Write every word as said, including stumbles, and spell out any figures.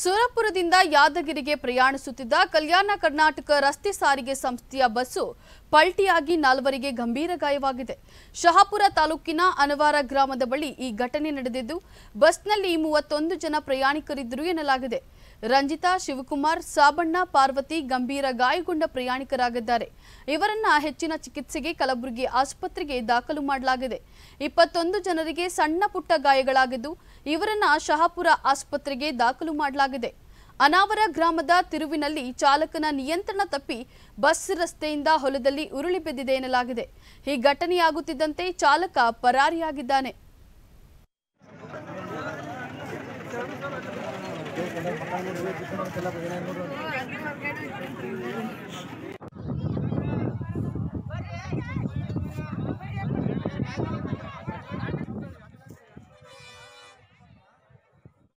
ಸೂರಪುರದಿಂದ ಯಾದಗಿರಿಗೆ ಪ್ರಯಾಣಿಸುತ್ತಿದ್ದ ಕಲ್ಯಾಣ ಕರ್ನಾಟಕ ರಸ್ತೆ ಸಾರಿಗೆ ಸಂಸ್ಥೆಯ ಬಸ್ಸು ಪಲ್ಟಿಯಾಗಿ ನಾಲ್ವರಿಗೆ ಗಂಭೀರ ಗಾಯವಾಗಿದೆ. ಶಹಾಪುರ ತಾಲೂಕಿನ ಅನವಾರ ಗ್ರಾಮದ ಬಳಿ ಈ ಘಟನೆ ನಡೆದಿದ್ದು, ಬಸ್ನಲ್ಲಿ ಮೂವತ್ತೊಂದು ಜನ ಪ್ರಯಾಣಿಕರಿದ್ದರು ಎನ್ನಲಾಗಿದೆ. ರಂಜಿತಾ, ಶಿವಕುಮಾರ್, ಸಾಬಣ್ಣ, ಪಾರ್ವತಿ ಗಂಭೀರ ಗಾಯಗೊಂಡ ಪ್ರಯಾಣಿಕರಾಗಿದ್ದಾರೆ. ಇವರನ್ನ ಹೆಚ್ಚಿನ ಚಿಕಿತ್ಸೆಗೆ ಕಲಬುರಗಿ ಆಸ್ಪತ್ರೆಗೆ ದಾಖಲು ಮಾಡಲಾಗಿದೆ. ಇಪ್ಪತ್ತೊಂದು ಜನರಿಗೆ ಸಣ್ಣ ಪುಟ್ಟ ಗಾಯಗಳಾಗಿದ್ದು, ಇವರನ್ನ ಶಹಾಪುರ ಆಸ್ಪತ್ರೆಗೆ ದಾಖಲು ಮಾಡಲಾಗಿದೆ. ಅನಾವರ ಗ್ರಾಮದ ತಿರುವಿನಲ್ಲಿ ಚಾಲಕನ ನಿಯಂತ್ರಣ ತಪ್ಪಿ ಬಸ್ ರಸ್ತೆಯಿಂದ ಹೊಲದಲ್ಲಿ ಉರುಳಿ ಬಿದ್ದಿದೆ ಎನ್ನಲಾಗಿದೆ. ಈ ಘಟನೆಯಾಗುತ್ತಿದ್ದಂತೆ ಚಾಲಕ ಪರಾರಿಯಾಗಿದ್ದಾನೆ.